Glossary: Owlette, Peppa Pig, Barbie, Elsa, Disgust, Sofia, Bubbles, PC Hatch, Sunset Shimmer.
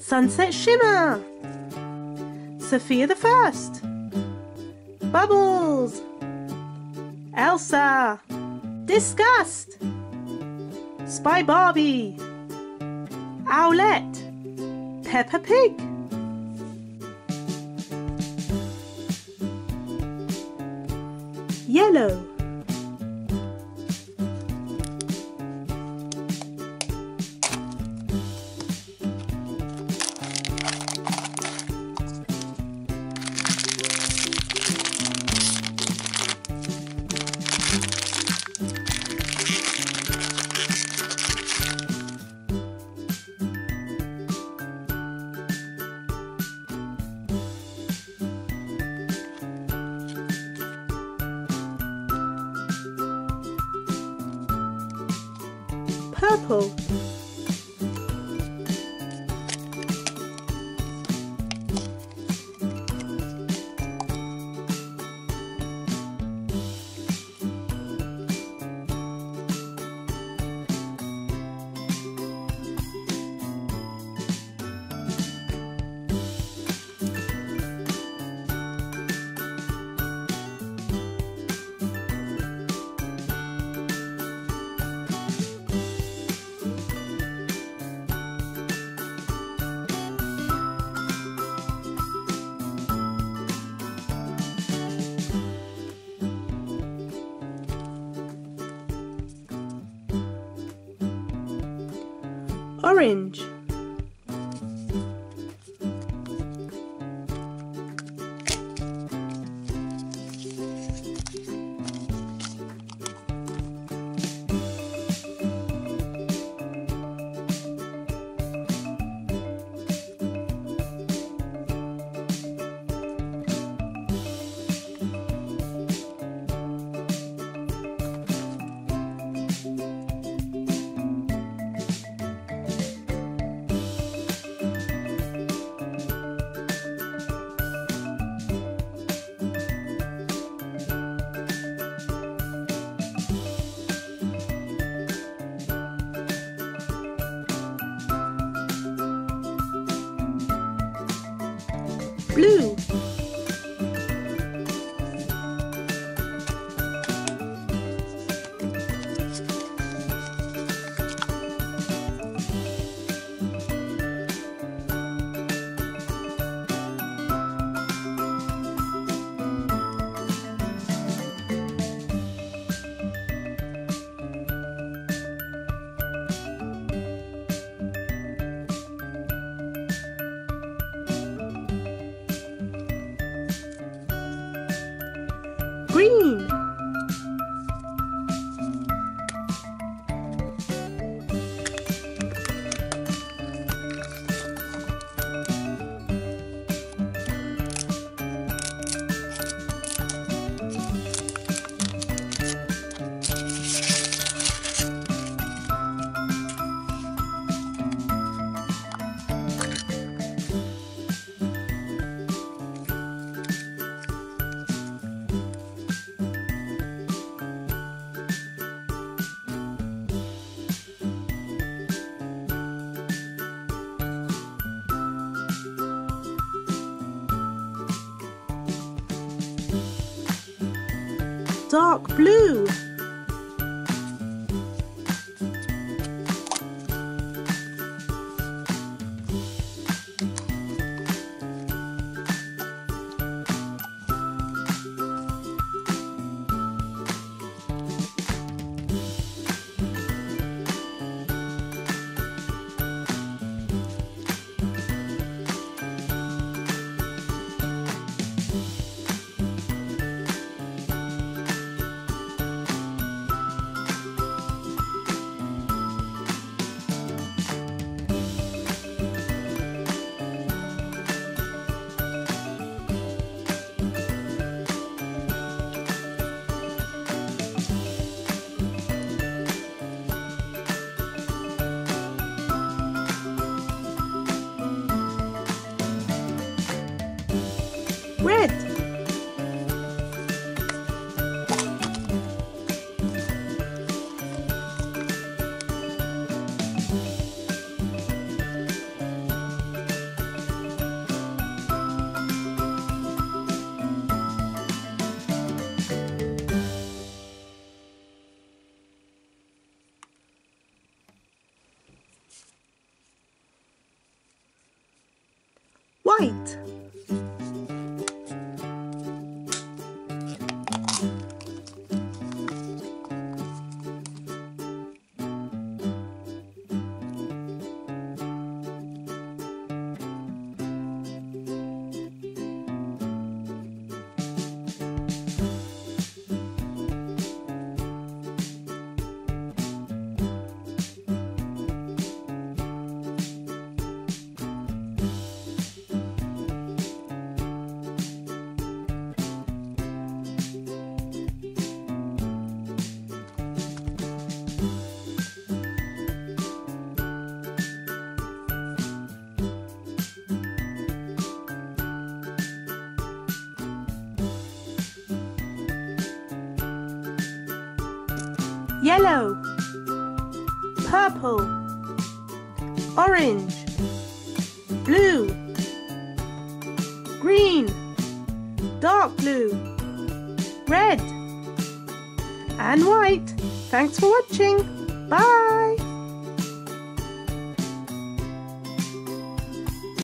Sunset Shimmer, Sofia the First, Bubbles, Elsa, Disgust, Spy Barbie, Owlette, Peppa Pig. Yellow, purple, orange, blue, green, dark blue, red, white. Yellow, purple, orange, blue, green, dark blue, red, and white. Thanks for watching. Bye.